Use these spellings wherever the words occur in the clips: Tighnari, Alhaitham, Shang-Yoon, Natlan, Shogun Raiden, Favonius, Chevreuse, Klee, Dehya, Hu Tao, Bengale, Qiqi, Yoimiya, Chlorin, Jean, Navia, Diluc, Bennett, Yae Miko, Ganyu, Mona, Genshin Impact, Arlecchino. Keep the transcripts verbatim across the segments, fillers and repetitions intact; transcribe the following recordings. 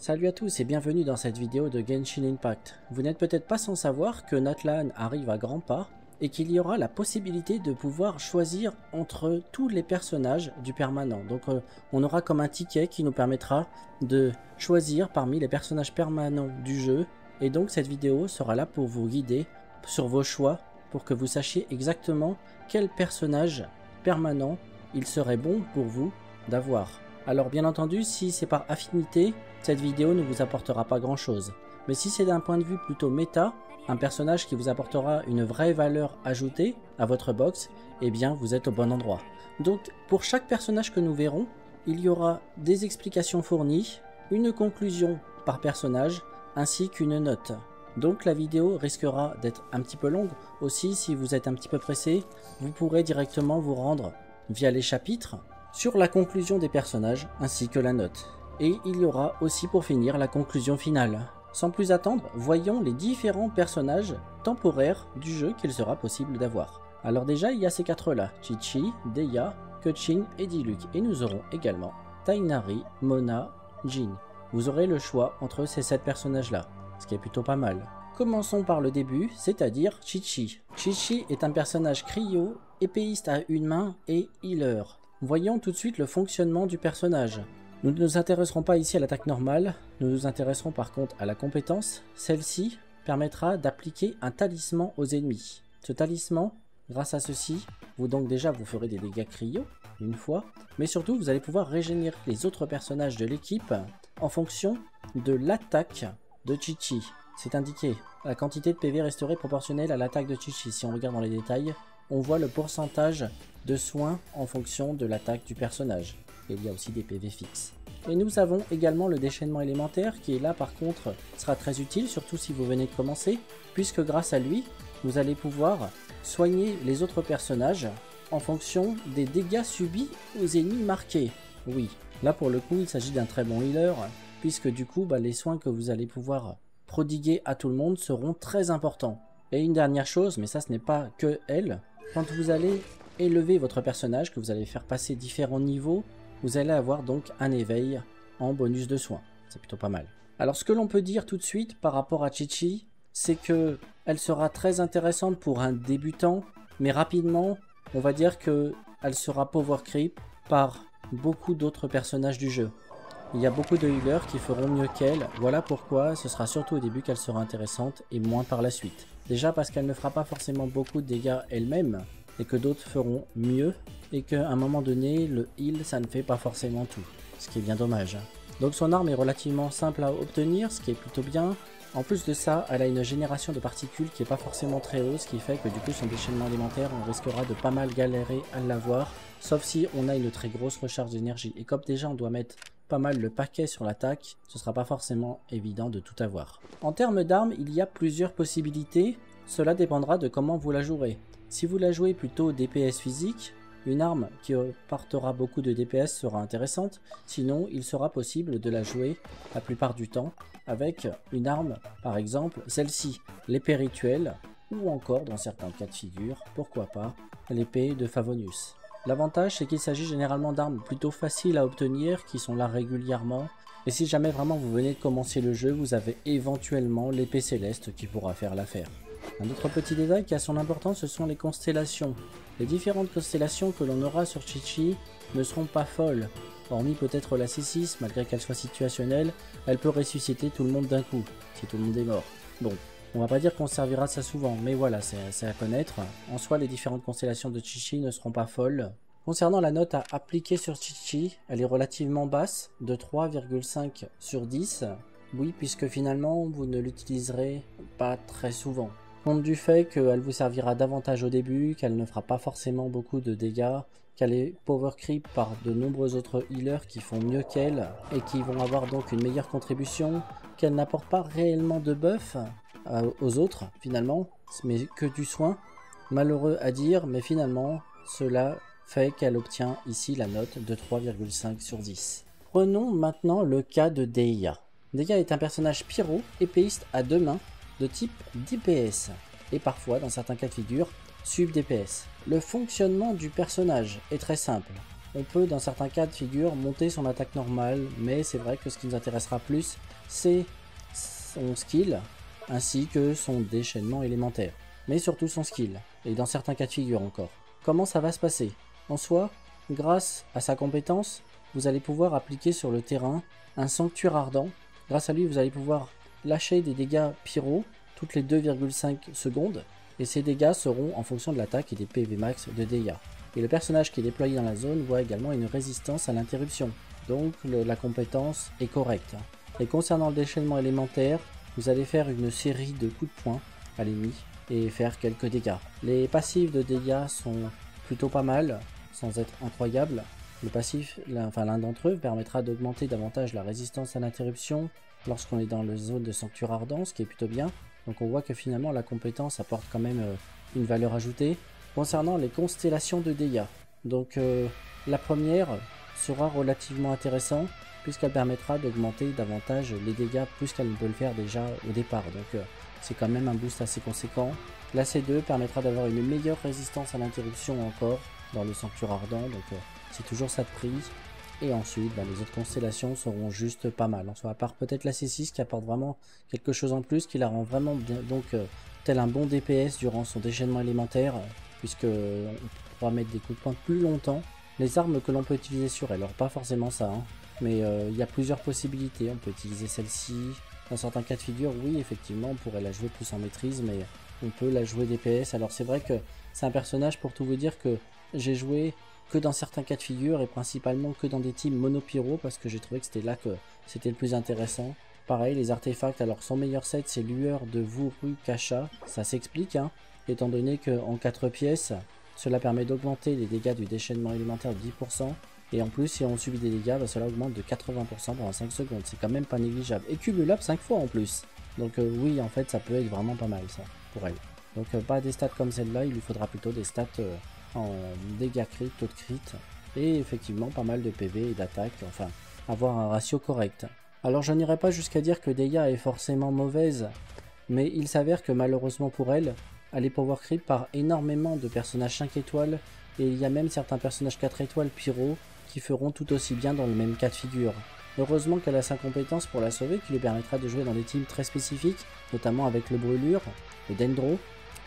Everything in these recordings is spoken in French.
Salut à tous et bienvenue dans cette vidéo de Genshin Impact. Vous n'êtes peut-être pas sans savoir que Natlan arrive à grands pas et qu'il y aura la possibilité de pouvoir choisir entre tous les personnages du permanent. Donc euh, on aura comme un ticket qui nous permettra de choisir parmi les personnages permanents du jeu. Et donc cette vidéo sera là pour vous guider sur vos choix pour que vous sachiez exactement quel personnage permanent il serait bon pour vous d'avoir. Alors bien entendu, si c'est par affinité, cette vidéo ne vous apportera pas grand chose. Mais si c'est d'un point de vue plutôt méta, un personnage qui vous apportera une vraie valeur ajoutée à votre box, eh bien vous êtes au bon endroit. Donc pour chaque personnage que nous verrons, il y aura des explications fournies, une conclusion par personnage, ainsi qu'une note. Donc la vidéo risquera d'être un petit peu longue. Aussi, si vous êtes un petit peu pressé, vous pourrez directement vous rendre via les chapitres sur la conclusion des personnages ainsi que la note. Et il y aura aussi pour finir la conclusion finale. Sans plus attendre, voyons les différents personnages temporaires du jeu qu'il sera possible d'avoir. Alors déjà, il y a ces quatre là, Qiqi, Dehya, Keqing et Diluc. Et nous aurons également Tighnari, Mona, Jean. Vous aurez le choix entre ces sept personnages là, ce qui est plutôt pas mal. Commençons par le début, c'est-à-dire Qiqi. Qiqi est un personnage cryo, épéiste à une main et healer. Voyons tout de suite le fonctionnement du personnage. Nous ne nous intéresserons pas ici à l'attaque normale, nous nous intéresserons par contre à la compétence. Celle-ci permettra d'appliquer un talisman aux ennemis. Ce talisman, grâce à ceci, vous donc déjà vous ferez des dégâts cryo, une fois, mais surtout vous allez pouvoir régénérer les autres personnages de l'équipe en fonction de l'attaque de Qiqi. C'est indiqué, la quantité de P V resterait proportionnelle à l'attaque de Qiqi. Si on regarde dans les détails, on voit le pourcentage de soins en fonction de l'attaque du personnage. Et il y a aussi des P V fixes. Et nous avons également le déchaînement élémentaire qui est là par contre sera très utile, surtout si vous venez de commencer, puisque grâce à lui, vous allez pouvoir soigner les autres personnages en fonction des dégâts subis aux ennemis marqués. Oui, là pour le coup il s'agit d'un très bon healer, puisque du coup bah, les soins que vous allez pouvoir prodiguer à tout le monde seront très importants. Et une dernière chose, mais ça ce n'est pas que elle, quand vous allez élever votre personnage, que vous allez faire passer différents niveaux, vous allez avoir donc un éveil en bonus de soins. C'est plutôt pas mal. Alors ce que l'on peut dire tout de suite par rapport à Qiqi, c'est que elle sera très intéressante pour un débutant, mais rapidement, on va dire que elle sera power creep par beaucoup d'autres personnages du jeu. Il y a beaucoup de healers qui feront mieux qu'elle, voilà pourquoi ce sera surtout au début qu'elle sera intéressante et moins par la suite. Déjà parce qu'elle ne fera pas forcément beaucoup de dégâts elle-même, et que d'autres feront mieux, et qu'à un moment donné, le heal ça ne fait pas forcément tout, ce qui est bien dommage. Donc son arme est relativement simple à obtenir, ce qui est plutôt bien. En plus de ça, elle a une génération de particules qui n'est pas forcément très haute, ce qui fait que du coup son déchaînement élémentaire, on risquera de pas mal galérer à l'avoir, sauf si on a une très grosse recharge d'énergie. Et comme déjà on doit mettre pas mal le paquet sur l'attaque, ce sera pas forcément évident de tout avoir. En termes d'armes, il y a plusieurs possibilités, cela dépendra de comment vous la jouerez. Si vous la jouez plutôt D P S physique, une arme qui portera beaucoup de D P S sera intéressante, sinon il sera possible de la jouer la plupart du temps avec une arme, par exemple celle-ci, l'épée rituelle, ou encore dans certains cas de figure, pourquoi pas, l'épée de Favonius. L'avantage, c'est qu'il s'agit généralement d'armes plutôt faciles à obtenir, qui sont là régulièrement. Et si jamais vraiment vous venez de commencer le jeu, vous avez éventuellement l'épée céleste qui pourra faire l'affaire. Un autre petit détail qui a son importance, ce sont les constellations. Les différentes constellations que l'on aura sur Qiqi ne seront pas folles. Hormis peut-être la C six, malgré qu'elle soit situationnelle, elle peut ressusciter tout le monde d'un coup, si tout le monde est mort. Bon. On va pas dire qu'on servira de ça souvent, mais voilà, c'est à connaître. En soi, les différentes constellations de Qiqi ne seront pas folles. Concernant la note à appliquer sur Qiqi, elle est relativement basse, de trois virgule cinq sur dix. Oui, puisque finalement, vous ne l'utiliserez pas très souvent. Compte du fait qu'elle vous servira davantage au début, qu'elle ne fera pas forcément beaucoup de dégâts, qu'elle est power creep par de nombreux autres healers qui font mieux qu'elle, et qui vont avoir donc une meilleure contribution, qu'elle n'apporte pas réellement de buff aux autres finalement, mais que du soin. Malheureux à dire, mais finalement cela fait qu'elle obtient ici la note de trois virgule cinq sur dix. Prenons maintenant le cas de Dehya. Dehya est un personnage pyro, épéiste à deux mains, de type D P S, et parfois dans certains cas de figure sub D P S. Le fonctionnement du personnage est très simple. on peut dans certains cas de figure monter son attaque normale, mais c'est vrai que ce qui nous intéressera plus, c'est son skill ainsi que son déchaînement élémentaire, mais surtout son skill, et dans certains cas de figure encore. Comment ça va se passer? En soi, grâce à sa compétence, vous allez pouvoir appliquer sur le terrain un sanctuaire ardent. Grâce à lui, vous allez pouvoir lâcher des dégâts pyro toutes les deux virgule cinq secondes, et ces dégâts seront en fonction de l'attaque et des P V max de Dehya. Et le personnage qui est déployé dans la zone voit également une résistance à l'interruption, donc le, la compétence est correcte. Et concernant le déchaînement élémentaire, vous allez faire une série de coups de poing à l'ennemi et faire quelques dégâts. Les passifs de dégâts sont plutôt pas mal, sans être incroyables. Le passif, enfin l'un d'entre eux, permettra d'augmenter davantage la résistance à l'interruption lorsqu'on est dans la zone de sanctuaire ardent, ce qui est plutôt bien. Donc on voit que finalement la compétence apporte quand même une valeur ajoutée. Concernant les constellations de dégâts, donc euh, la première sera relativement intéressante puisqu'elle permettra d'augmenter davantage les dégâts plus qu'elle ne peut le faire déjà au départ. Donc euh, c'est quand même un boost assez conséquent. La C deux permettra d'avoir une meilleure résistance à l'interruption encore dans le sanctuaire ardent, donc euh, c'est toujours ça de prix. Et ensuite, bah, les autres constellations seront juste pas mal. En soit, à part peut-être la C six qui apporte vraiment quelque chose en plus, qui la rend vraiment bien, donc euh, tel un bon D P S durant son déchaînement élémentaire, puisque on pourra mettre des coups de poing plus longtemps. Les armes que l'on peut utiliser sur elle, alors pas forcément ça, hein, mais il euh, y a plusieurs possibilités. On peut utiliser celle-ci, dans certains cas de figure, oui, effectivement, on pourrait la jouer plus en maîtrise, mais on peut la jouer D P S. Alors c'est vrai que c'est un personnage, pour tout vous dire, que j'ai joué que dans certains cas de figure, et principalement que dans des teams monopyro, parce que j'ai trouvé que c'était là que c'était le plus intéressant. Pareil, les artefacts, alors son meilleur set, c'est Lueur de Vuru Kasha, ça s'explique, hein, étant donné qu'en quatre pièces, cela permet d'augmenter les dégâts du déchaînement élémentaire de dix pour cent, et en plus, si on subit des dégâts, bah, cela augmente de quatre-vingts pour cent pendant cinq secondes, c'est quand même pas négligeable, et cumulable cinq fois en plus. Donc euh, oui, en fait, ça peut être vraiment pas mal, ça, pour elle. Donc euh, pas des stats comme celle-là, il lui faudra plutôt des stats euh, en dégâts crit, taux de crit, et effectivement pas mal de P V et d'attaque, enfin, avoir un ratio correct. Alors je n'irai pas jusqu'à dire que Dehya est forcément mauvaise, mais il s'avère que malheureusement pour elle, elle est power creep par énormément de personnages cinq étoiles, et il y a même certains personnages quatre étoiles pyro qui feront tout aussi bien dans le même cas de figure. Heureusement qu'elle a sa compétence pour la sauver qui lui permettra de jouer dans des teams très spécifiques, notamment avec le brûlure, le dendro,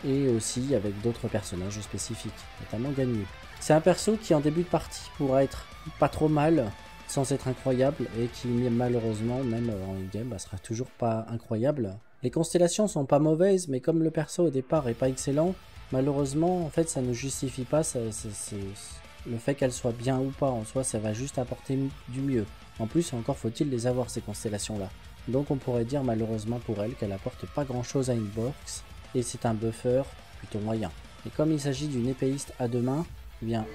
et aussi avec d'autres personnages spécifiques, notamment Ganyu. C'est un perso qui en début de partie pourra être pas trop mal, sans être incroyable, et qui malheureusement, même en endgame, bah, sera toujours pas incroyable. Les constellations sont pas mauvaises, mais comme le perso au départ est pas excellent, malheureusement en fait ça ne justifie pas ça, c'est, c'est, le fait qu'elle soit bien ou pas, en soi ça va juste apporter du mieux. En plus encore faut-il les avoir ces constellations là. Donc on pourrait dire malheureusement pour elle qu'elle apporte pas grand chose à une box, et c'est un buffer plutôt moyen. Et comme il s'agit d'une épéiste à deux mains, eh bien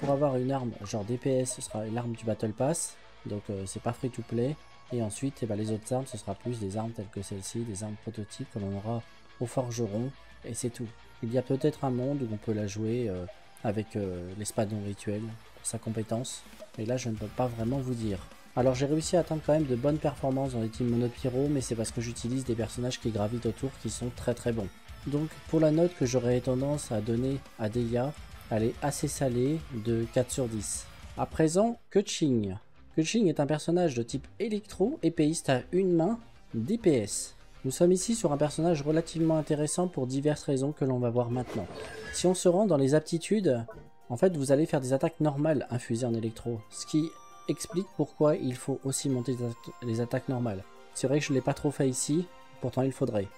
pour avoir une arme genre D P S, ce sera l'arme du Battle Pass, donc euh, c'est pas free to play, et ensuite eh ben, les autres armes, ce sera plus des armes telles que celle-ci, des armes prototypes que l'on aura au forgeron, et c'est tout. Il y a peut-être un monde où on peut la jouer euh, avec euh, l'espadon rituel pour sa compétence, mais là je ne peux pas vraiment vous dire. Alors j'ai réussi à atteindre quand même de bonnes performances dans les teams monopyro, mais c'est parce que j'utilise des personnages qui gravitent autour qui sont très très bons. Donc pour la note que j'aurais tendance à donner à Dehya, elle est assez salée de quatre sur dix. À présent, Keqing. Keqing est un personnage de type électro, épéiste à une main, D P S. Nous sommes ici sur un personnage relativement intéressant pour diverses raisons que l'on va voir maintenant. Si on se rend dans les aptitudes, en fait vous allez faire des attaques normales infusées en électro, ce qui explique pourquoi il faut aussi monter les, atta les attaques normales. C'est vrai que je ne l'ai pas trop fait ici, pourtant il faudrait.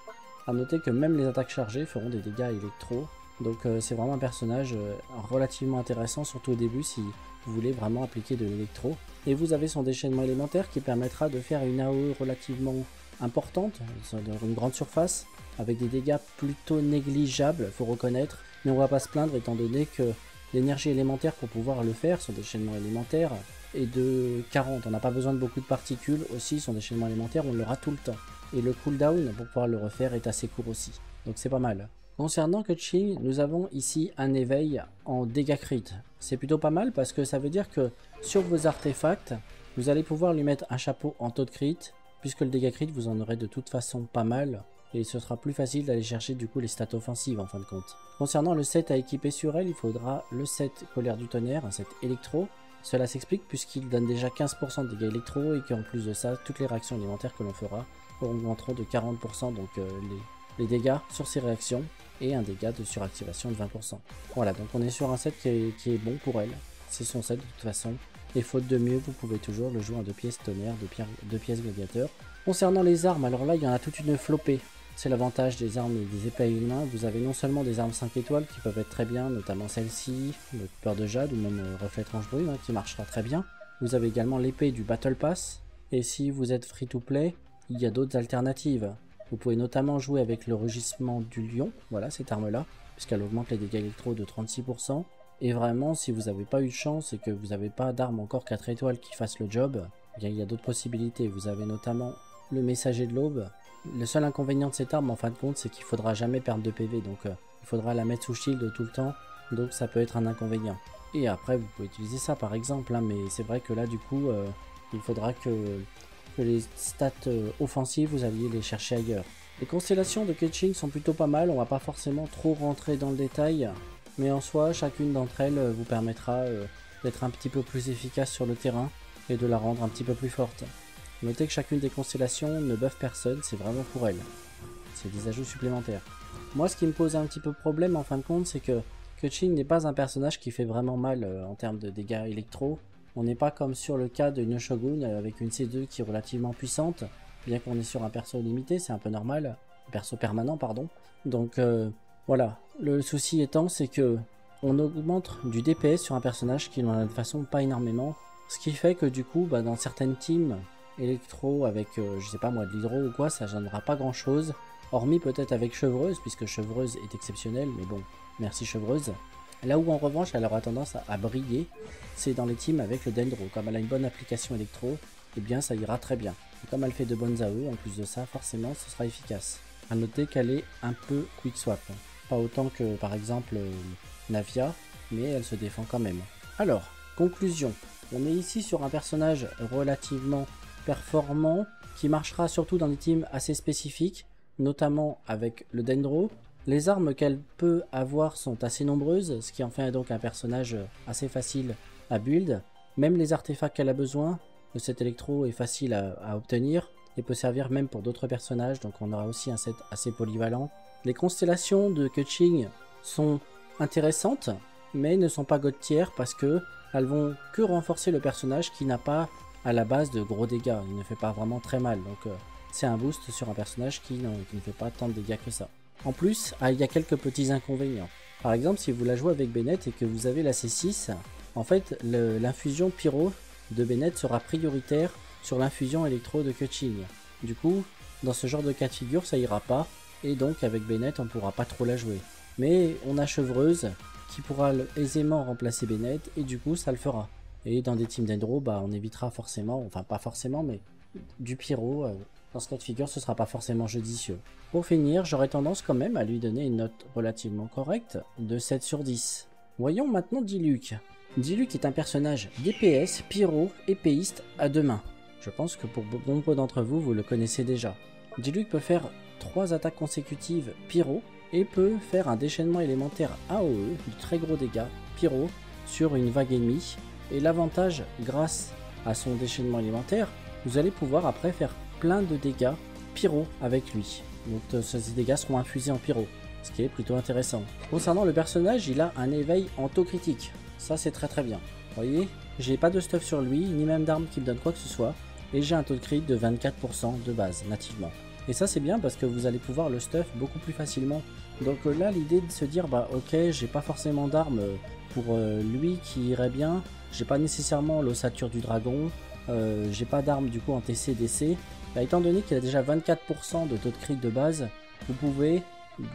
A noter que même les attaques chargées feront des dégâts électro. Donc euh, c'est vraiment un personnage euh, relativement intéressant, surtout au début si vous voulez vraiment appliquer de l'électro. Et vous avez son déchaînement élémentaire qui permettra de faire une A O E relativement importante, une grande surface, avec des dégâts plutôt négligeables, faut reconnaître. Mais on va pas se plaindre étant donné que l'énergie élémentaire pour pouvoir le faire, son déchaînement élémentaire, est de quarante. On n'a pas besoin de beaucoup de particules, aussi son déchaînement élémentaire on l'aura tout le temps. Et le cooldown pour pouvoir le refaire est assez court aussi, donc c'est pas mal. Concernant Keqing, nous avons ici un éveil en dégâts crit. C'est plutôt pas mal parce que ça veut dire que sur vos artefacts, vous allez pouvoir lui mettre un chapeau en taux de crit, puisque le dégât crit vous en aurez de toute façon pas mal, et ce sera plus facile d'aller chercher du coup les stats offensives en fin de compte. Concernant le set à équiper sur elle, il faudra le set colère du tonnerre, un set électro, Cela s'explique puisqu'il donne déjà quinze pour cent de dégâts électro et qu'en plus de ça, toutes les réactions élémentaires que l'on fera augmenteront de quarante pour cent, donc euh, les, les dégâts sur ces réactions et un dégât de suractivation de vingt pour cent. Voilà, donc on est sur un set qui est, qui est bon pour elle. C'est son set de toute façon. Et faute de mieux, vous pouvez toujours le jouer en deux pièces tonnerre, deux, pierre, deux pièces gladiateur. Concernant les armes, alors là il y en a toute une flopée. C'est l'avantage des armes et des épées humains. Vous avez non seulement des armes cinq étoiles qui peuvent être très bien, notamment celle-ci, le Peur de Jade ou même euh, Reflet Tranche Brune, hein, qui marchera très bien. Vous avez également l'épée du Battle Pass. Et si vous êtes free to play, il y a d'autres alternatives. Vous pouvez notamment jouer avec le Rugissement du Lion, voilà cette arme-là, puisqu'elle augmente les dégâts électro de trente-six pour cent. Et vraiment, si vous n'avez pas eu de chance et que vous n'avez pas d'arme encore quatre étoiles qui fasse le job, eh bien, il y a d'autres possibilités. Vous avez notamment le Messager de l'Aube. Le seul inconvénient de cette arme, en fin de compte, c'est qu'il ne faudra jamais perdre de P V, donc euh, il faudra la mettre sous shield tout le temps, donc ça peut être un inconvénient. Et après, vous pouvez utiliser ça par exemple, hein, mais c'est vrai que là, du coup, euh, il faudra que... que les stats euh, offensives, vous alliez les chercher ailleurs. Les constellations de Keqing sont plutôt pas mal, on va pas forcément trop rentrer dans le détail, mais en soi, chacune d'entre elles euh, vous permettra euh, d'être un petit peu plus efficace sur le terrain et de la rendre un petit peu plus forte. Notez que chacune des constellations ne buff personne, c'est vraiment pour elles. C'est des ajouts supplémentaires. Moi, ce qui me pose un petit peu problème en fin de compte, c'est que Keqing n'est pas un personnage qui fait vraiment mal euh, en termes de dégâts électro. On n'est pas comme sur le cas de Shogun avec une C deux qui est relativement puissante, bien qu'on est sur un perso limité, c'est un peu normal, perso permanent pardon. Donc euh, voilà, le souci étant c'est que on augmente du D P S sur un personnage qui n'en a de façon pas énormément, ce qui fait que du coup bah, dans certaines teams électro avec euh, je sais pas moi de l'hydro ou quoi, ça gênera pas grand chose, hormis peut-être avec Chevreuse puisque Chevreuse est exceptionnelle, mais bon merci Chevreuse. Là où en revanche elle aura tendance à, à briller, c'est dans les teams avec le Dendro. Comme elle a une bonne application électro, eh bien ça ira très bien. Et comme elle fait de bonnes A O, en plus de ça, forcément ce sera efficace. A noter qu'elle est un peu quick swap. Pas autant que par exemple euh, Navia, mais elle se défend quand même. Alors, conclusion. On est ici sur un personnage relativement performant, qui marchera surtout dans des teams assez spécifiques, notamment avec le Dendro. Les armes qu'elle peut avoir sont assez nombreuses, ce qui en fait donc un personnage assez facile à build. Même les artefacts qu'elle a besoin, cet électro est facile à, à obtenir et peut servir même pour d'autres personnages, donc on aura aussi un set assez polyvalent. Les constellations de Keqing sont intéressantes, mais ne sont pas god tier parce que elles vont que renforcer le personnage qui n'a pas à la base de gros dégâts, il ne fait pas vraiment très mal, donc euh, c'est un boost sur un personnage qui, non, qui ne fait pas tant de dégâts que ça. En plus, ah, il y a quelques petits inconvénients. Par exemple, si vous la jouez avec Bennett et que vous avez la C six, en fait, l'infusion pyro de Bennett sera prioritaire sur l'infusion électro de Keqing. Du coup, dans ce genre de cas de figure, ça ira pas, et donc avec Bennett, on pourra pas trop la jouer. Mais on a Chevreuse qui pourra aisément remplacer Bennett, et du coup, ça le fera. Et dans des teams d'endro, bah, on évitera forcément, enfin pas forcément, mais du pyro... Euh, Dans ce cas de figure, ce sera pas forcément judicieux. Pour finir, j'aurais tendance quand même à lui donner une note relativement correcte de sept sur dix. Voyons maintenant Diluc. Diluc est un personnage D P S, pyro, épéiste à deux mains. Je pense que pour nombre d'entre vous, vous le connaissez déjà. Diluc peut faire trois attaques consécutives pyro et peut faire un déchaînement élémentaire A O E, du très gros dégât pyro, sur une vague ennemie. Et l'avantage, grâce à son déchaînement élémentaire, vous allez pouvoir après faire plein de dégâts pyro avec lui, donc euh, ces dégâts seront infusés en pyro, ce qui est plutôt intéressant. Concernant le personnage, il a un éveil en taux critique, ça c'est très très bien. Vous voyez, j'ai pas de stuff sur lui, ni même d'armes qui me donnent quoi que ce soit, et j'ai un taux de crit de vingt-quatre pour cent de base, nativement. Et ça c'est bien parce que vous allez pouvoir le stuff beaucoup plus facilement. Donc euh, là l'idée de se dire, bah ok, j'ai pas forcément d'armes pour euh, lui qui irait bien, j'ai pas nécessairement l'ossature du dragon, euh, j'ai pas d'armes du coup en T C D C, Bah, étant donné qu'il a déjà vingt-quatre pour cent de taux de crit de base, vous pouvez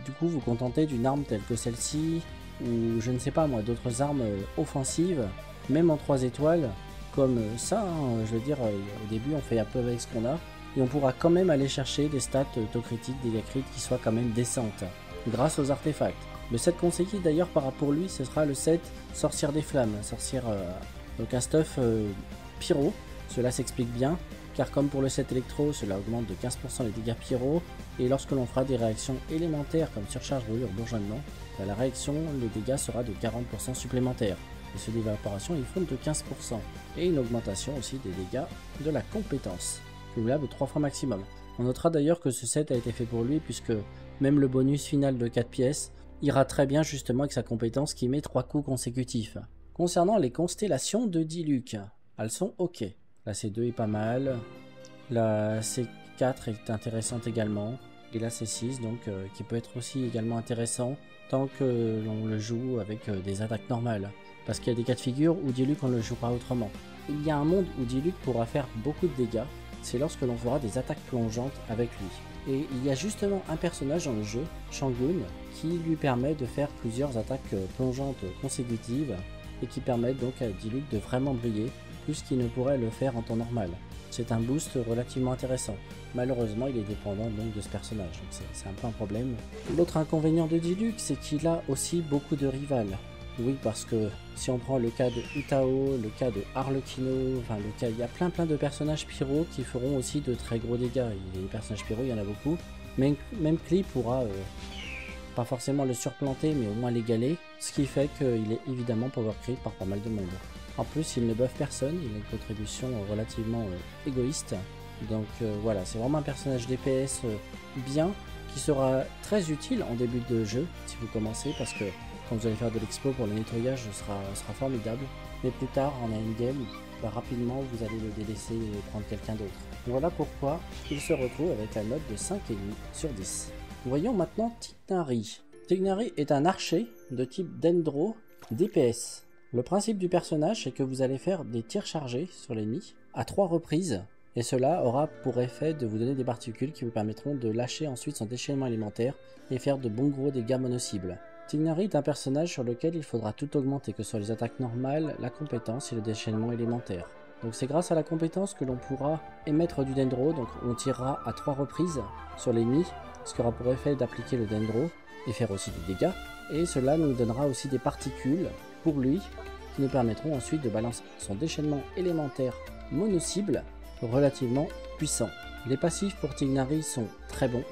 du coup vous contenter d'une arme telle que celle-ci, ou je ne sais pas moi, d'autres armes euh, offensives, même en trois étoiles, comme euh, ça, hein, je veux dire, euh, au début on fait un peu avec ce qu'on a, et on pourra quand même aller chercher des stats euh, taux critiques, dégâts critiques qui soient quand même décentes, grâce aux artefacts. Le set conseillé d'ailleurs pour lui, ce sera le set Sorcière des Flammes, sorcière, euh, donc un stuff euh, pyro, cela s'explique bien. Car comme pour le set électro, cela augmente de quinze pour cent les dégâts pyro, et lorsque l'on fera des réactions élémentaires comme surcharge, brûlure, bourgeonnement, bah la réaction, le dégât sera de quarante pour cent supplémentaire. et ce d'évaporation est fond de quinze pour cent, et une augmentation aussi des dégâts de la compétence, cumulable trois fois maximum. On notera d'ailleurs que ce set a été fait pour lui, puisque même le bonus final de quatre pièces ira très bien justement avec sa compétence qui met trois coups consécutifs. Concernant les constellations de Diluc, elles sont ok. La C deux est pas mal, la C quatre est intéressante également, et la C six donc euh, qui peut être aussi également intéressant tant que l'on le joue avec euh, des attaques normales. Parce qu'il y a des cas de figure où Diluc on ne le joue pas autrement. Il y a un monde où Diluc pourra faire beaucoup de dégâts, c'est lorsque l'on fera des attaques plongeantes avec lui. Et il y a justement un personnage dans le jeu, Shang-Yoon, qui lui permet de faire plusieurs attaques plongeantes consécutives et qui permettent donc à Diluc de vraiment briller, plus qu'il ne pourrait le faire en temps normal. C'est un boost relativement intéressant. Malheureusement, il est dépendant donc de ce personnage, donc c'est un peu un problème. L'autre inconvénient de Diluc, c'est qu'il a aussi beaucoup de rivales. Oui, parce que si on prend le cas de Hu Tao, le cas de Arlecchino, enfin le cas, il y a plein plein de personnages pyro qui feront aussi de très gros dégâts. Et les personnages pyro, il y en a beaucoup. Même, même Klee pourra euh, pas forcément le surplanter, mais au moins l'égaler, ce qui fait qu'il est évidemment power creep par pas mal de monde. En plus, il ne buff personne, il a une contribution relativement euh, égoïste. Donc euh, voilà, c'est vraiment un personnage D P S euh, bien, qui sera très utile en début de jeu, si vous commencez, parce que quand vous allez faire de l'expo pour le nettoyage, ce sera, sera formidable. Mais plus tard, en endgame, bah, rapidement, vous allez le délaisser et prendre quelqu'un d'autre. Voilà pourquoi il se retrouve avec la note de cinq virgule cinq sur dix. Voyons maintenant Tighnari. Tighnari est un archer de type Dendro D P S. Le principe du personnage, c'est que vous allez faire des tirs chargés sur l'ennemi à trois reprises, et cela aura pour effet de vous donner des particules qui vous permettront de lâcher ensuite son déchaînement élémentaire et faire de bons gros dégâts mono-cibles. Tighnari est un personnage sur lequel il faudra tout augmenter, que ce soit les attaques normales, la compétence et le déchaînement élémentaire. Donc c'est grâce à la compétence que l'on pourra émettre du dendro, donc on tirera à trois reprises sur l'ennemi, ce qui aura pour effet d'appliquer le dendro et faire aussi des dégâts, et cela nous donnera aussi des particules pour lui, qui nous permettront ensuite de balancer son déchaînement élémentaire mono-cible relativement puissant. Les passifs pour Tighnari sont très bons,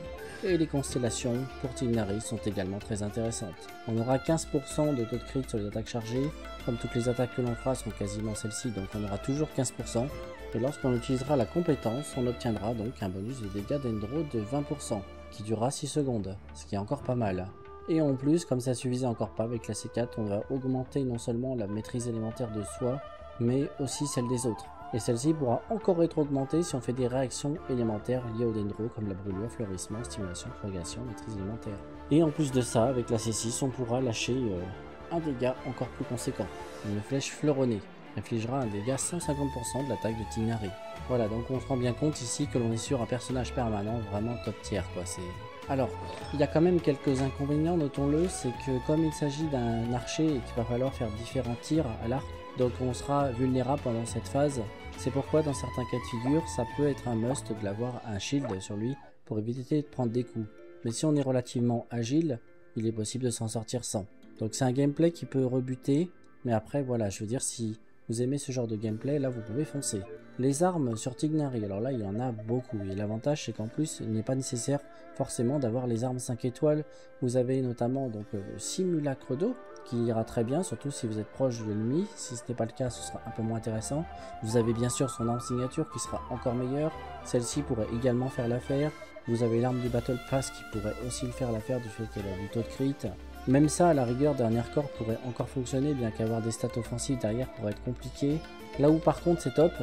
et les constellations pour Tighnari sont également très intéressantes. On aura quinze pour cent de taux de crit sur les attaques chargées, comme toutes les attaques que l'on fera sont quasiment celles-ci, donc on aura toujours quinze pour cent, et lorsqu'on utilisera la compétence, on obtiendra donc un bonus de dégâts d'endro de vingt pour cent, qui durera six secondes, ce qui est encore pas mal. Et en plus, comme ça suffisait encore pas avec la C quatre, on va augmenter non seulement la maîtrise élémentaire de soi, mais aussi celle des autres. Et celle-ci pourra encore être augmentée si on fait des réactions élémentaires liées au dendro, comme la brûlure, fleurissement, stimulation, propagation, maîtrise élémentaire. Et en plus de ça, avec la C six, on pourra lâcher euh, un dégât encore plus conséquent. Une flèche fleuronnée infligera un dégât cent cinquante pour cent de l'attaque de Tighnari. Voilà, donc on se rend bien compte ici que l'on est sur un personnage permanent vraiment top tier, quoi, c'est... Alors, il y a quand même quelques inconvénients, notons-le, c'est que comme il s'agit d'un archer et qu'il va falloir faire différents tirs à l'arc, donc on sera vulnérable pendant cette phase. C'est pourquoi dans certains cas de figure, ça peut être un must de l'avoir un shield sur lui pour éviter de prendre des coups. Mais si on est relativement agile, il est possible de s'en sortir sans. Donc c'est un gameplay qui peut rebuter, mais après voilà, je veux dire, si vous aimez ce genre de gameplay, là vous pouvez foncer. Les armes sur Tighnari, alors là il y en a beaucoup, et l'avantage c'est qu'en plus il n'est pas nécessaire forcément d'avoir les armes cinq étoiles. Vous avez notamment donc euh, simulacre d'eau qui ira très bien, surtout si vous êtes proche de l'ennemi. Si ce n'est pas le cas, ce sera un peu moins intéressant. Vous avez bien sûr son arme signature qui sera encore meilleure, celle-ci pourrait également faire l'affaire. Vous avez l'arme du Battle Pass qui pourrait aussi le faire l'affaire du fait qu'elle a du taux de crit. Même ça, à la rigueur, dernier corps pourrait encore fonctionner, bien qu'avoir des stats offensives derrière pourrait être compliqué. Là où par contre c'est top,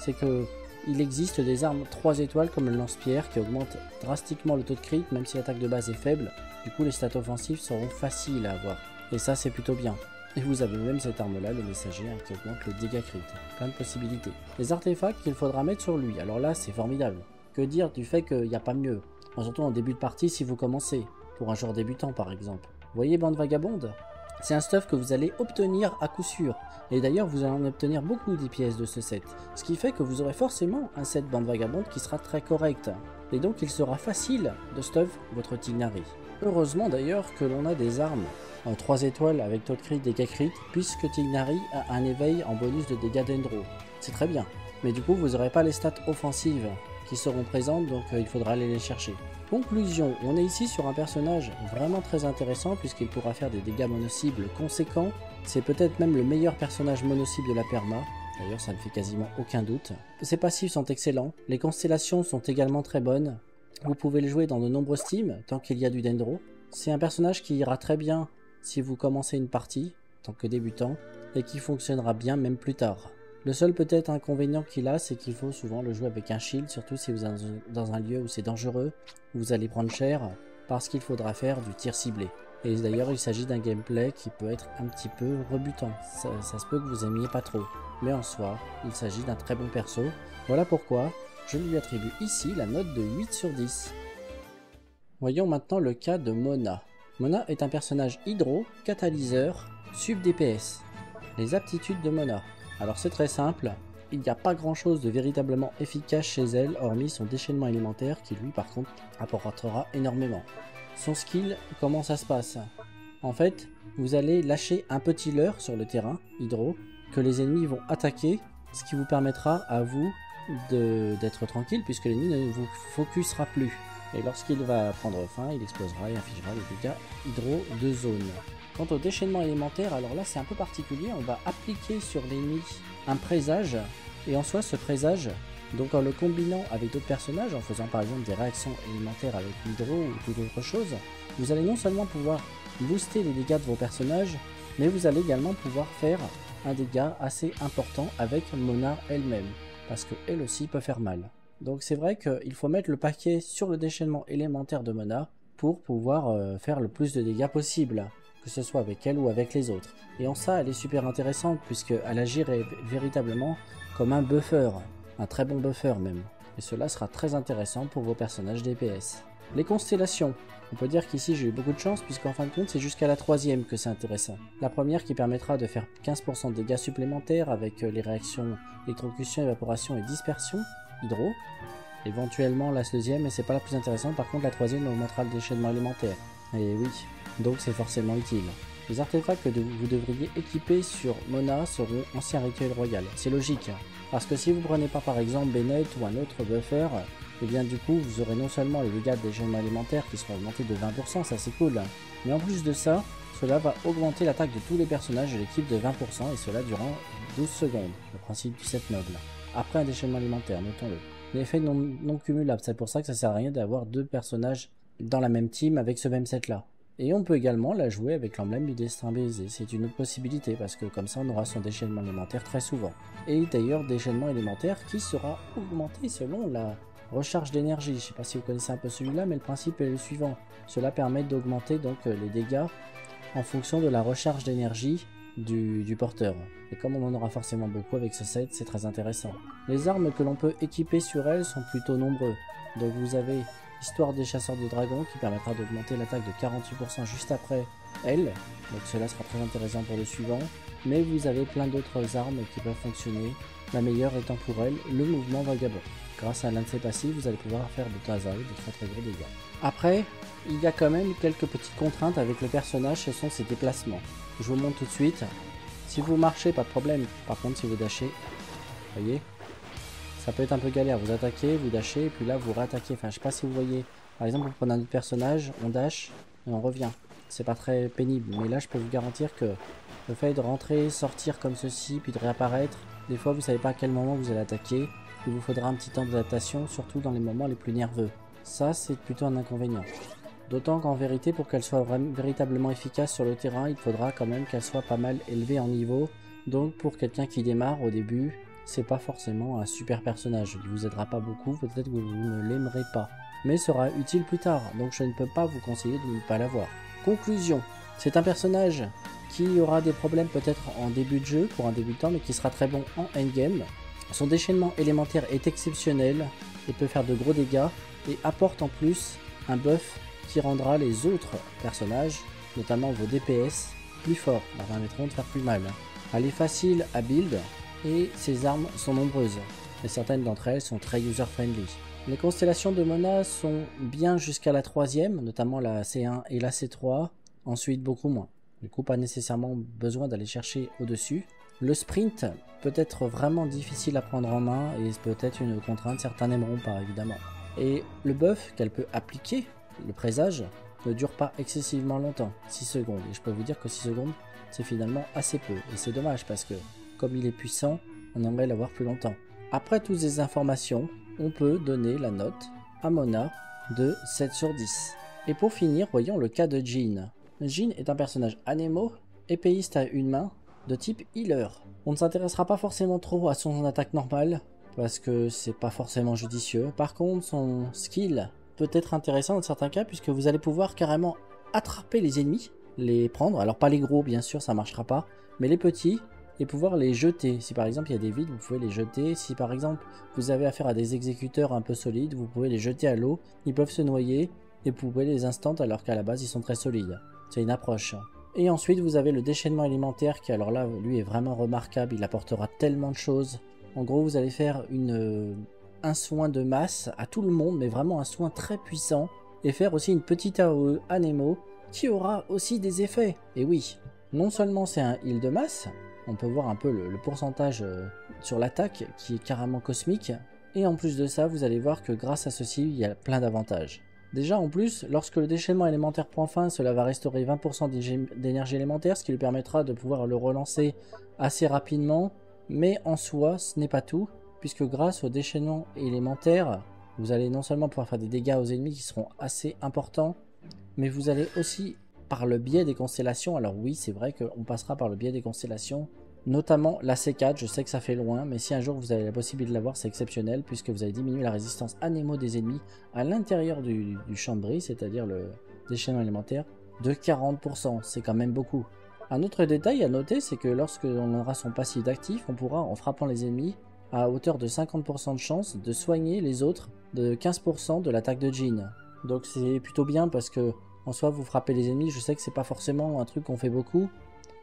c'est que il existe des armes trois étoiles comme le lance-pierre qui augmente drastiquement le taux de crit, même si l'attaque de base est faible. Du coup les stats offensives seront faciles à avoir, et ça c'est plutôt bien. Et vous avez même cette arme là, le messager, hein, qui augmente le dégât crit. Plein de possibilités. Les artefacts qu'il faudra mettre sur lui, alors là c'est formidable. Que dire du fait qu'il n'y a pas mieux, surtout en début de partie si vous commencez, pour un joueur débutant par exemple. Vous voyez bande vagabonde? C'est un stuff que vous allez obtenir à coup sûr, et d'ailleurs vous allez en obtenir beaucoup des pièces de ce set, ce qui fait que vous aurez forcément un set bande vagabonde qui sera très correct, et donc il sera facile de stuff votre Tighnari. Heureusement d'ailleurs que l'on a des armes en trois étoiles avec taux de crit, dégâts crit, puisque Tighnari a un éveil en bonus de dégâts dendro, c'est très bien, mais du coup vous n'aurez pas les stats offensives qui seront présentes, donc euh, il faudra aller les chercher. Conclusion, on est ici sur un personnage vraiment très intéressant puisqu'il pourra faire des dégâts mono-cibles conséquents. C'est peut-être même le meilleur personnage mono-cible de la perma. D'ailleurs, ça ne fait quasiment aucun doute. Ses passifs sont excellents. Les constellations sont également très bonnes. Vous pouvez le jouer dans de nombreuses teams tant qu'il y a du dendro. C'est un personnage qui ira très bien si vous commencez une partie, tant que débutant, et qui fonctionnera bien même plus tard. Le seul peut-être inconvénient qu'il a, c'est qu'il faut souvent le jouer avec un shield, surtout si vous êtes dans un lieu où c'est dangereux, où vous allez prendre cher, parce qu'il faudra faire du tir ciblé. Et d'ailleurs, il s'agit d'un gameplay qui peut être un petit peu rebutant, ça, ça se peut que vous aimiez pas trop. Mais en soi, il s'agit d'un très bon perso, voilà pourquoi je lui attribue ici la note de huit sur dix. Voyons maintenant le cas de Mona. Mona est un personnage hydro, catalyseur, sub D P S. Les aptitudes de Mona. Alors c'est très simple, il n'y a pas grand chose de véritablement efficace chez elle, hormis son déchaînement élémentaire qui lui par contre apportera énormément. Son skill, comment ça se passe? En fait, vous allez lâcher un petit leurre sur le terrain, hydro, que les ennemis vont attaquer, ce qui vous permettra à vous d'être tranquille puisque l'ennemi ne vous focusera plus. Et lorsqu'il va prendre fin, il explosera et infligera des dégâts hydro de zone. Quant au déchaînement élémentaire, alors là c'est un peu particulier, on va appliquer sur l'ennemi un présage, et en soi ce présage, donc en le combinant avec d'autres personnages, en faisant par exemple des réactions élémentaires avec l'hydro ou toute autre chose, vous allez non seulement pouvoir booster les dégâts de vos personnages, mais vous allez également pouvoir faire un dégât assez important avec Mona elle-même, parce qu'elle aussi peut faire mal. Donc c'est vrai qu'il faut mettre le paquet sur le déchaînement élémentaire de Mona pour pouvoir faire le plus de dégâts possible, que ce soit avec elle ou avec les autres. Et en ça, elle est super intéressante puisqu'elle agirait véritablement comme un buffer, un très bon buffer même. Et cela sera très intéressant pour vos personnages D P S. Les constellations. On peut dire qu'ici j'ai eu beaucoup de chance puisqu'en fin de compte c'est jusqu'à la troisième que c'est intéressant. La première qui permettra de faire quinze pour cent de dégâts supplémentaires avec les réactions électrocution, évaporation et dispersion, hydro. Éventuellement la deuxième, mais c'est pas la plus intéressante, par contre la troisième augmentera le déchaînement élémentaire. Et oui, donc c'est forcément utile. Les artefacts que vous devriez équiper sur Mona seront anciens rituels royal. C'est logique, parce que si vous prenez pas par exemple Bennett ou un autre buffer, et eh bien du coup vous aurez non seulement les dégâts des gènes alimentaires qui seront augmentés de vingt pour cent, ça c'est cool, mais en plus de ça, cela va augmenter l'attaque de tous les personnages de l'équipe de vingt pour cent, et cela durant douze secondes, le principe du sept noble, après un déchaînement alimentaire, notons-le. L'effet non, non cumulable, c'est pour ça que ça sert à rien d'avoir deux personnages dans la même team avec ce même set là. Et on peut également la jouer avec l'emblème du destin baisé, c'est une autre possibilité parce que comme ça on aura son déchaînement élémentaire très souvent. Et d'ailleurs déchaînement élémentaire qui sera augmenté selon la recharge d'énergie, je ne sais pas si vous connaissez un peu celui-là, mais le principe est le suivant. Cela permet d'augmenter donc les dégâts en fonction de la recharge d'énergie du, du porteur. Et comme on en aura forcément beaucoup avec ce set, c'est très intéressant. Les armes que l'on peut équiper sur elle sont plutôt nombreuses, donc vous avez... Histoire des chasseurs de dragons qui permettra d'augmenter l'attaque de quarante-huit pour cent juste après elle, donc cela sera très intéressant pour le suivant, mais vous avez plein d'autres armes qui peuvent fonctionner, la meilleure étant pour elle le mouvement vagabond. Grâce à l'un de ses passifs, vous allez pouvoir faire de tas à de très très gros dégâts. Après, il y a quand même quelques petites contraintes avec le personnage, ce sont ses déplacements. Je vous montre tout de suite, si vous marchez pas de problème, par contre si vous dashez, voyez, ça peut être un peu galère, vous attaquez, vous dashez, et puis là vous réattaquez, enfin je sais pas si vous voyez, par exemple vous prenez un autre personnage, on dash, et on revient, c'est pas très pénible, mais là je peux vous garantir que le fait de rentrer, sortir comme ceci, puis de réapparaître, des fois vous savez pas à quel moment vous allez attaquer, il vous faudra un petit temps d'adaptation, surtout dans les moments les plus nerveux, ça c'est plutôt un inconvénient. D'autant qu'en vérité, pour qu'elle soit véritablement efficace sur le terrain, il faudra quand même qu'elle soit pas mal élevée en niveau, donc pour quelqu'un qui démarre au début, c'est pas forcément un super personnage, il vous aidera pas beaucoup, peut-être que vous ne l'aimerez pas, mais sera utile plus tard, donc je ne peux pas vous conseiller de ne pas l'avoir. Conclusion, c'est un personnage qui aura des problèmes peut-être en début de jeu, pour un débutant, mais qui sera très bon en endgame. Son déchaînement élémentaire est exceptionnel, et peut faire de gros dégâts, et apporte en plus un buff qui rendra les autres personnages, notamment vos D P S, plus forts, leur permettront de faire plus mal. Elle est facile à build, et ses armes sont nombreuses, et certaines d'entre elles sont très user-friendly. Les constellations de Mona sont bien jusqu'à la troisième, notamment la C un et la C trois, ensuite beaucoup moins. Du coup pas nécessairement besoin d'aller chercher au-dessus, Le sprint peut être vraiment difficile à prendre en main et c'est peut-être une contrainte, certains n'aimeront pas évidemment. Et le buff qu'elle peut appliquer, le présage, ne dure pas excessivement longtemps, six secondes. Et je peux vous dire que six secondes, c'est finalement assez peu. Et c'est dommage parce que, comme il est puissant, on aimerait l'avoir plus longtemps. Après toutes ces informations, on peut donner la note à Mona de sept sur dix. Et pour finir, voyons le cas de Jean. Jean est un personnage anémo, épéiste à une main, de type healer. On ne s'intéressera pas forcément trop à son attaque normale, parce que c'est pas forcément judicieux. Par contre, son skill peut être intéressant dans certains cas, puisque vous allez pouvoir carrément attraper les ennemis, les prendre, alors pas les gros bien sûr, ça marchera pas, mais les petits, et pouvoir les jeter. Si par exemple il y a des vides, vous pouvez les jeter. Si par exemple vous avez affaire à des exécuteurs un peu solides, vous pouvez les jeter à l'eau, ils peuvent se noyer, et vous pouvez les instants alors qu'à la base ils sont très solides. C'est une approche. Et ensuite vous avez le déchaînement élémentaire qui, alors là, lui est vraiment remarquable, il apportera tellement de choses. En gros, vous allez faire une, euh, un soin de masse à tout le monde, mais vraiment un soin très puissant, et faire aussi une petite A O E anémo qui aura aussi des effets. Et oui, non seulement c'est un heal de masse, on peut voir un peu le, le pourcentage euh, sur l'attaque qui est carrément cosmique, et en plus de ça, vous allez voir que grâce à ceci, il y a plein d'avantages. Déjà en plus, lorsque le déchaînement élémentaire prend fin, cela va restaurer vingt pour cent d'énergie élémentaire, ce qui lui permettra de pouvoir le relancer assez rapidement. Mais en soi, ce n'est pas tout, puisque grâce au déchaînement élémentaire, vous allez non seulement pouvoir faire des dégâts aux ennemis qui seront assez importants, mais vous allez aussi, par le biais des constellations, alors oui, c'est vrai qu'on passera par le biais des constellations, notamment la C quatre, je sais que ça fait loin, mais si un jour vous avez la possibilité de l'avoir, c'est exceptionnel, puisque vous allez diminuer la résistance anémo des ennemis à l'intérieur du, du champ de bris, c'est-à-dire le déchaînement élémentaire, de quarante pour cent, c'est quand même beaucoup. Un autre détail à noter, c'est que lorsque l'on aura son passif d'actif, on pourra, en frappant les ennemis, à hauteur de cinquante pour cent de chance, de soigner les autres de quinze pour cent de l'attaque de Jean. Donc c'est plutôt bien parce que, en soi, vous frappez les ennemis, je sais que c'est pas forcément un truc qu'on fait beaucoup.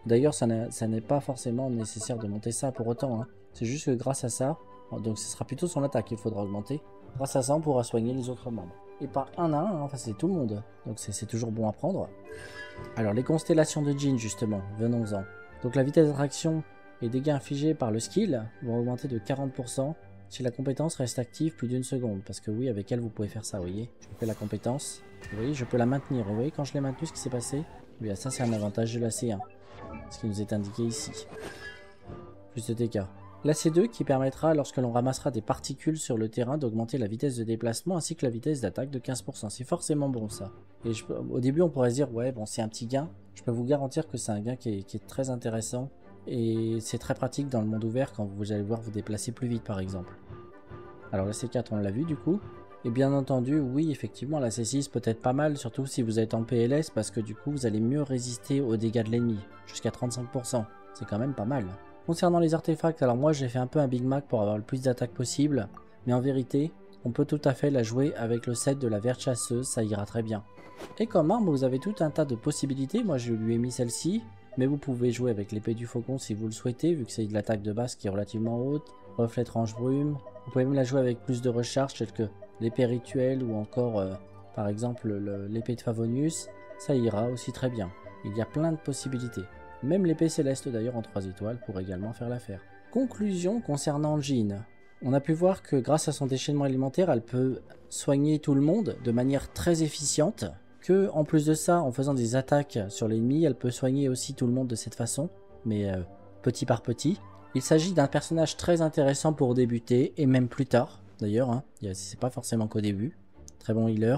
D'ailleurs, ça n'est pas forcément nécessaire de monter ça pour autant, hein. C'est juste que grâce à ça, donc ce sera plutôt son attaque qu'il faudra augmenter. Grâce à ça, on pourra soigner les autres membres. Et pas un à un, hein, enfin c'est tout le monde, donc c'est toujours bon à prendre. Alors les constellations de Jean justement, venons-en. Donc la vitesse d'attraction et dégâts infligés par le skill vont augmenter de quarante pour cent si la compétence reste active plus d'une seconde. Parce que oui, avec elle vous pouvez faire ça, vous voyez, je fais la compétence, vous voyez, je peux la maintenir, vous voyez quand je l'ai maintenue, ce qui s'est passé, oui, ça c'est un avantage de la C un, ce qui nous est indiqué ici. Plus de dégâts. La C deux qui permettra, lorsque l'on ramassera des particules sur le terrain, d'augmenter la vitesse de déplacement ainsi que la vitesse d'attaque de quinze pour cent. C'est forcément bon ça. Et je, au début on pourrait se dire ouais bon c'est un petit gain. Je peux vous garantir que c'est un gain qui est, qui est très intéressant et c'est très pratique dans le monde ouvert quand vous allez voir vous déplacer plus vite par exemple. Alors la C quatre on l'a vu du coup. Et bien entendu oui effectivement la C six peut être pas mal surtout si vous êtes en P L S parce que du coup vous allez mieux résister aux dégâts de l'ennemi. Jusqu'à trente-cinq pour cent. C'est quand même pas mal. Concernant les artefacts, alors moi j'ai fait un peu un Big Mac pour avoir le plus d'attaques possible, mais en vérité, on peut tout à fait la jouer avec le set de la Verte Chasseuse, ça ira très bien. Et comme arme, vous avez tout un tas de possibilités, moi je lui ai mis celle-ci, mais vous pouvez jouer avec l'épée du faucon si vous le souhaitez, vu que c'est de l'attaque de base qui est relativement haute, reflet tranche-brume, vous pouvez même la jouer avec plus de recharge, telle que l'épée rituelle ou encore, euh, par exemple, l'épée de Favonius, ça ira aussi très bien. Il y a plein de possibilités. Même l'épée céleste d'ailleurs en trois étoiles pour également faire l'affaire. Conclusion concernant Jean. On a pu voir que grâce à son déchaînement élémentaire, elle peut soigner tout le monde de manière très efficiente. Que en plus de ça, en faisant des attaques sur l'ennemi, elle peut soigner aussi tout le monde de cette façon. Mais euh, petit par petit. Il s'agit d'un personnage très intéressant pour débuter et même plus tard. D'ailleurs, hein, c'est pas forcément qu'au début. Très bon healer.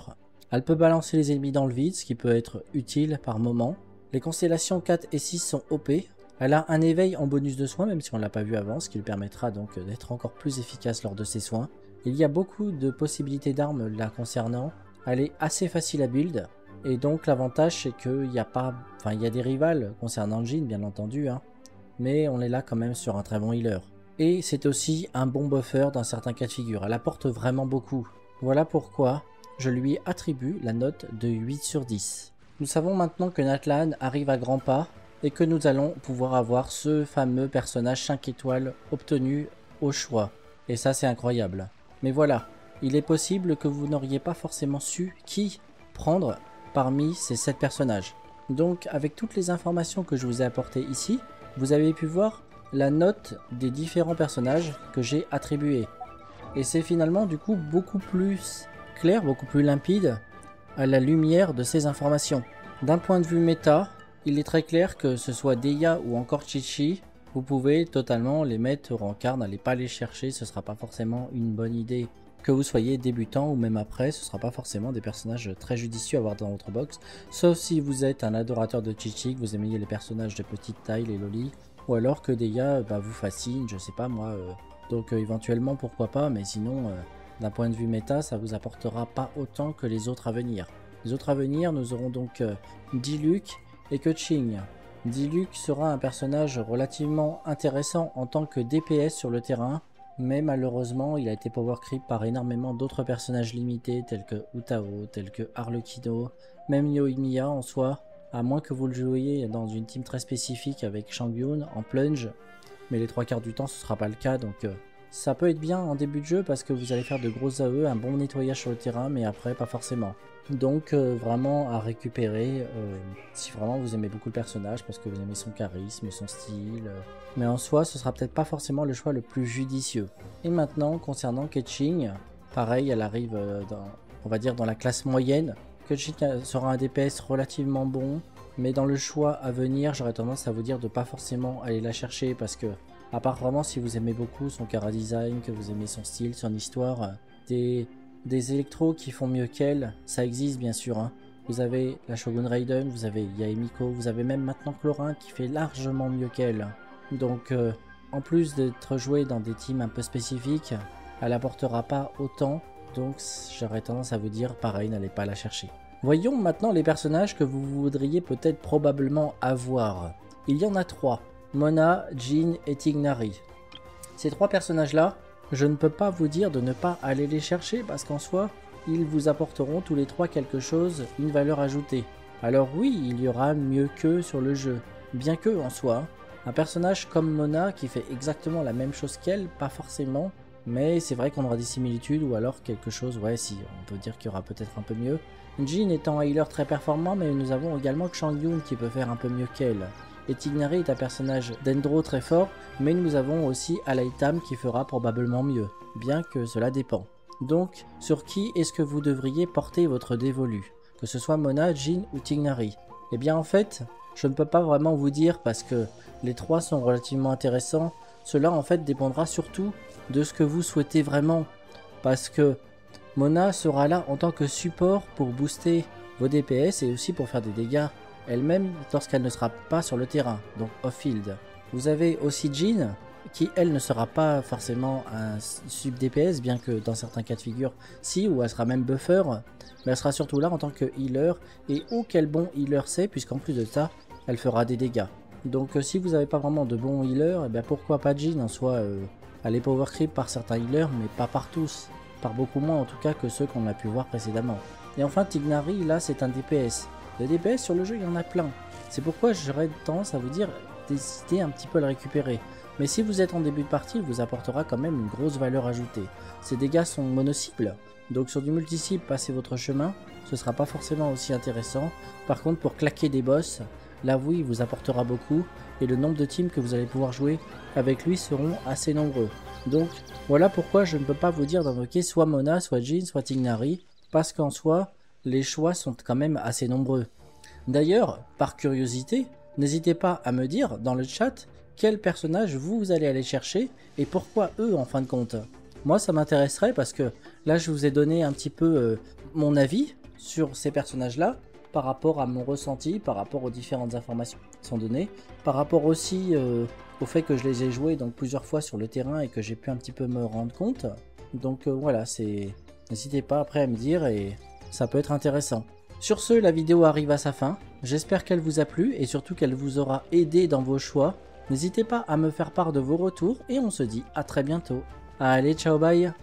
Elle peut balancer les ennemis dans le vide, ce qui peut être utile par moment. Les constellations quatre et six sont O P, elle a un éveil en bonus de soins même si on ne l'a pas vu avant, ce qui lui permettra donc d'être encore plus efficace lors de ses soins. Il y a beaucoup de possibilités d'armes la concernant, elle est assez facile à build, et donc l'avantage c'est qu'il y a pas, enfin il y a des rivales concernant Jean bien entendu, hein, mais on est là quand même sur un très bon healer. Et c'est aussi un bon buffer dans certains cas de figure, elle apporte vraiment beaucoup. Voilà pourquoi je lui attribue la note de huit sur dix. Nous savons maintenant que Natlan arrive à grands pas et que nous allons pouvoir avoir ce fameux personnage cinq étoiles obtenu au choix. Et ça c'est incroyable. Mais voilà, il est possible que vous n'auriez pas forcément su qui prendre parmi ces sept personnages. Donc avec toutes les informations que je vous ai apportées ici, vous avez pu voir la note des différents personnages que j'ai attribués. Et c'est finalement du coup beaucoup plus clair, beaucoup plus limpide à la lumière de ces informations. D'un point de vue méta, il est très clair que ce soit Dehya ou encore Qiqi, vous pouvez totalement les mettre en quart, n'allez pas les chercher, ce ne sera pas forcément une bonne idée. Que vous soyez débutant ou même après, ce ne sera pas forcément des personnages très judicieux à avoir dans votre box, sauf si vous êtes un adorateur de Qiqi, que vous aimez les personnages de petite taille, les lolis, ou alors que Dehya bah, vous fascine, je sais pas moi, euh, donc euh, éventuellement pourquoi pas, mais sinon euh, d'un point de vue méta, ça vous apportera pas autant que les autres à venir. Les autres à venir, nous aurons donc euh, Diluc et Keqing. Diluc sera un personnage relativement intéressant en tant que D P S sur le terrain, mais malheureusement il a été power creep par énormément d'autres personnages limités tels que Hu Tao, tels que Arlecchino, même Yoimiya en soi, à moins que vous le jouiez dans une team très spécifique avec Shang-Yoon en plunge, mais les trois quarts du temps ce sera pas le cas, donc euh, ça peut être bien en début de jeu parce que vous allez faire de gros A E, un bon nettoyage sur le terrain, mais après pas forcément. Donc euh, vraiment à récupérer euh, si vraiment vous aimez beaucoup le personnage parce que vous aimez son charisme, son style. Euh, mais en soi, ce sera peut-être pas forcément le choix le plus judicieux. Et maintenant, concernant Keqing, pareil, elle arrive euh, dans, on va dire dans la classe moyenne. Keqing sera un D P S relativement bon, mais dans le choix à venir, j'aurais tendance à vous dire de pas forcément aller la chercher parce que, à part vraiment si vous aimez beaucoup son chara design, que vous aimez son style, son histoire, euh, des... Des électros qui font mieux qu'elle, ça existe bien sûr. Hein. Vous avez la Shogun Raiden, vous avez Yae Miko, vous avez même maintenant Chlorin qui fait largement mieux qu'elle. Donc euh, en plus d'être jouée dans des teams un peu spécifiques, elle n'apportera pas autant. Donc j'aurais tendance à vous dire pareil, n'allez pas la chercher. Voyons maintenant les personnages que vous voudriez peut-être probablement avoir. Il y en a trois, Mona, Jean et Tighnari. Ces trois personnages là, je ne peux pas vous dire de ne pas aller les chercher parce qu'en soi, ils vous apporteront tous les trois quelque chose, une valeur ajoutée. Alors oui, il y aura mieux qu'eux sur le jeu. Bien que, en soi, un personnage comme Mona qui fait exactement la même chose qu'elle, pas forcément, mais c'est vrai qu'on aura des similitudes ou alors quelque chose, ouais si, on peut dire qu'il y aura peut-être un peu mieux. Jean étant un healer très performant, mais nous avons également Shang-Yoon qui peut faire un peu mieux qu'elle. Et Tighnari est un personnage d'endro très fort, mais nous avons aussi Alhaitham qui fera probablement mieux, bien que cela dépend. Donc, sur qui est-ce que vous devriez porter votre dévolu? Que ce soit Mona, Jean ou Tighnari? Eh bien en fait, je ne peux pas vraiment vous dire parce que les trois sont relativement intéressants. Cela en fait dépendra surtout de ce que vous souhaitez vraiment. Parce que Mona sera là en tant que support pour booster vos D P S et aussi pour faire des dégâts elle-même lorsqu'elle ne sera pas sur le terrain, donc off-field. Vous avez aussi Jean, qui elle ne sera pas forcément un sub-D P S, bien que dans certains cas de figure, si, ou elle sera même buffer, mais elle sera surtout là en tant que healer, et oh quel bon healer c'est, puisqu'en plus de ça, elle fera des dégâts. Donc si vous n'avez pas vraiment de bons healers, eh bien pourquoi pas Jean, en soi, euh, elle est power creep par certains healers, mais pas par tous, par beaucoup moins en tout cas que ceux qu'on a pu voir précédemment. Et enfin Tighnari, là c'est un D P S. Des D P S sur le jeu, il y en a plein. C'est pourquoi j'aurais tendance à vous dire d'hésiter un petit peu à le récupérer. Mais si vous êtes en début de partie, il vous apportera quand même une grosse valeur ajoutée. Ces dégâts sont mono-cibles, donc sur du multi-cible, passez votre chemin, ce sera pas forcément aussi intéressant. Par contre, pour claquer des boss, là oui, il vous apportera beaucoup, et le nombre de teams que vous allez pouvoir jouer avec lui seront assez nombreux. Donc voilà pourquoi je ne peux pas vous dire d'invoquer soit Mona, soit Jean, soit Tighnari, parce qu'en soi, les choix sont quand même assez nombreux. D'ailleurs, par curiosité, n'hésitez pas à me dire dans le chat quel personnage vous allez aller chercher et pourquoi eux en fin de compte. Moi ça m'intéresserait parce que là je vous ai donné un petit peu euh, mon avis sur ces personnages là par rapport à mon ressenti, par rapport aux différentes informations qui sont données, par rapport aussi euh, au fait que je les ai joués donc plusieurs fois sur le terrain et que j'ai pu un petit peu me rendre compte. Donc euh, voilà, c'est... n'hésitez pas après à me dire et... ça peut être intéressant. Sur ce, la vidéo arrive à sa fin. J'espère qu'elle vous a plu et surtout qu'elle vous aura aidé dans vos choix. N'hésitez pas à me faire part de vos retours et on se dit à très bientôt. Allez, ciao, bye!